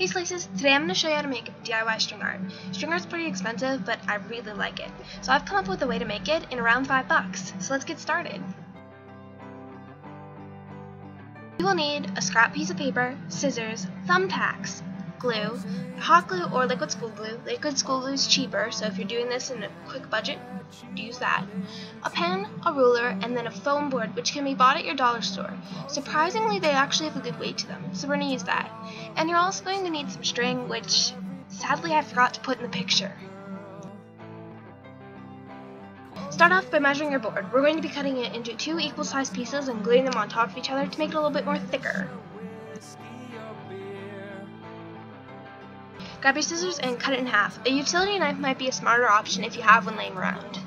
Hey Slices, today I'm going to show you how to make DIY string art. String art's pretty expensive, but I really like it. So I've come up with a way to make it in around $5. So let's get started. You will need a scrap piece of paper, scissors, thumbtacks, glue, hot glue or liquid school glue. Liquid school glue is cheaper, so if you're doing this in a quick budget, use that. A pen, a ruler, and then a foam board, which can be bought at your dollar store. Surprisingly, they actually have a good weight to them, so we're going to use that. And you're also going to need some string, which sadly I forgot to put in the picture. Start off by measuring your board. We're going to be cutting it into two equal sized pieces and gluing them on top of each other to make it a little bit more thicker. Grab your scissors and cut it in half. A utility knife might be a smarter option if you have one laying around.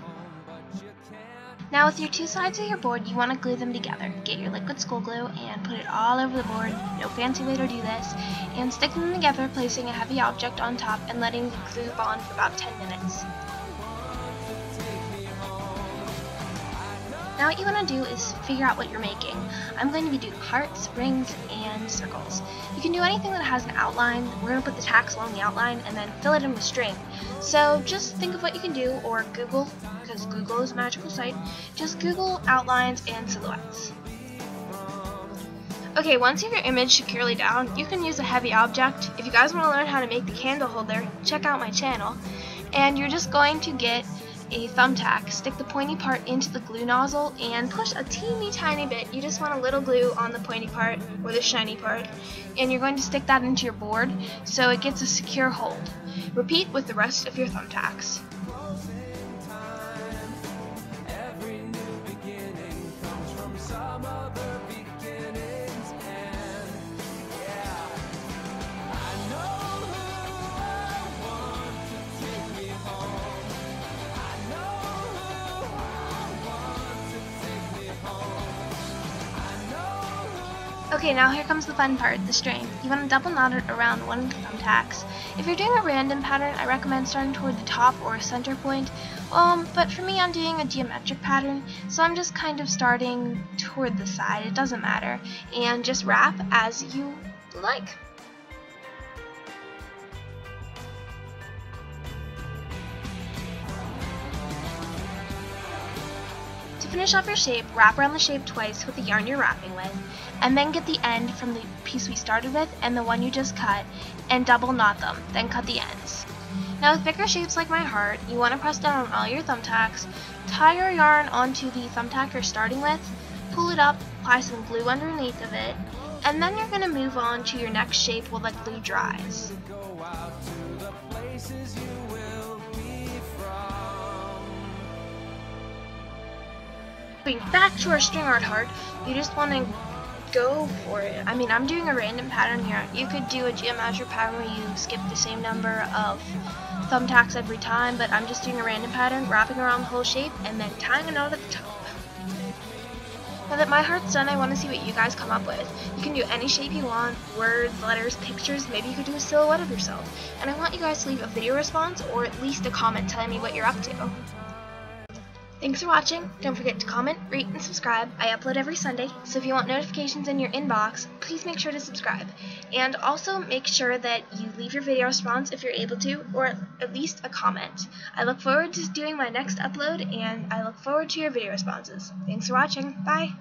Now with your two sides of your board, you want to glue them together. Get your liquid school glue and put it all over the board, no fancy way to do this, and stick them together, placing a heavy object on top and letting the glue bond for about 10 minutes. Now what you want to do is figure out what you're making. I'm going to be doing hearts, rings, and circles. You can do anything that has an outline. We're going to put the tacks along the outline and then fill it in with string. So just think of what you can do, or Google, because Google is a magical site. Just Google outlines and silhouettes. Okay, once you have your image securely down, you can use a heavy object. If you guys want to learn how to make the candle holder, check out my channel. And you're just going to get a thumbtack, stick the pointy part into the glue nozzle and push a teeny tiny bit. You just want a little glue on the pointy part or the shiny part, and you're going to stick that into your board so it gets a secure hold. Repeat with the rest of your thumbtacks. Okay, now here comes the fun part, the string. You want to double knot it around one of the thumbtacks. If you're doing a random pattern, I recommend starting toward the top or a center point, but for me I'm doing a geometric pattern, so I'm just kind of starting toward the side, it doesn't matter, and just wrap as you like. To finish off your shape, wrap around the shape twice with the yarn you're wrapping with, and then get the end from the piece we started with and the one you just cut, and double knot them, then cut the ends. Now with bigger shapes like my heart, you want to press down on all your thumbtacks, tie your yarn onto the thumbtack you're starting with, pull it up, apply some glue underneath of it, and then you're going to move on to your next shape while the glue dries. Going back to our string art heart, you just want to go for it. I mean, I'm doing a random pattern here. You could do a geometric pattern where you skip the same number of thumbtacks every time, but I'm just doing a random pattern, wrapping around the whole shape, and then tying a knot at the top. Now that my heart's done, I want to see what you guys come up with. You can do any shape you want, words, letters, pictures, maybe you could do a silhouette of yourself. And I want you guys to leave a video response or at least a comment telling me what you're up to. Thanks for watching. Don't forget to comment, rate, and subscribe. I upload every Sunday, so if you want notifications in your inbox, please make sure to subscribe. And also make sure that you leave your video response if you're able to, or at least a comment. I look forward to doing my next upload, and I look forward to your video responses. Thanks for watching. Bye!